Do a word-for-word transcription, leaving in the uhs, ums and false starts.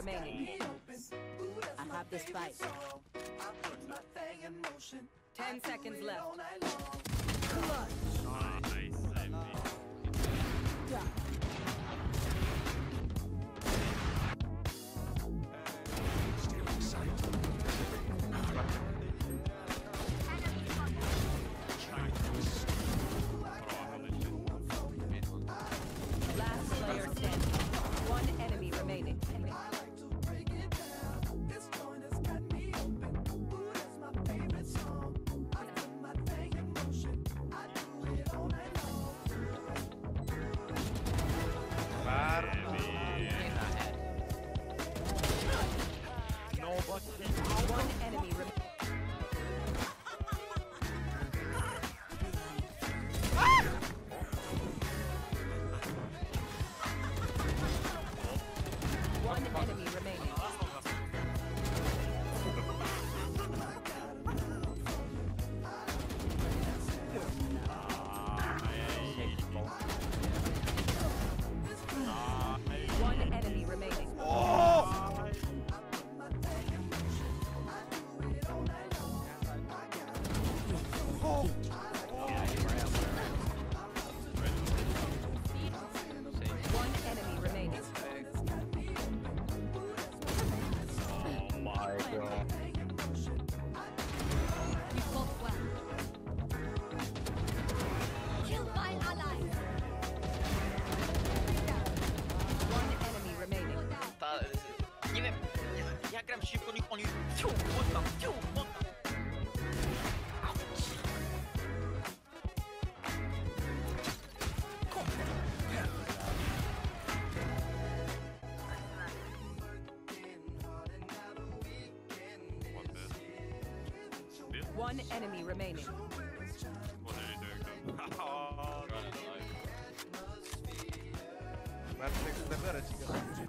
remaining. I have this fight. Ten seconds left. One enemy remaining. What are you doing? Oh, God,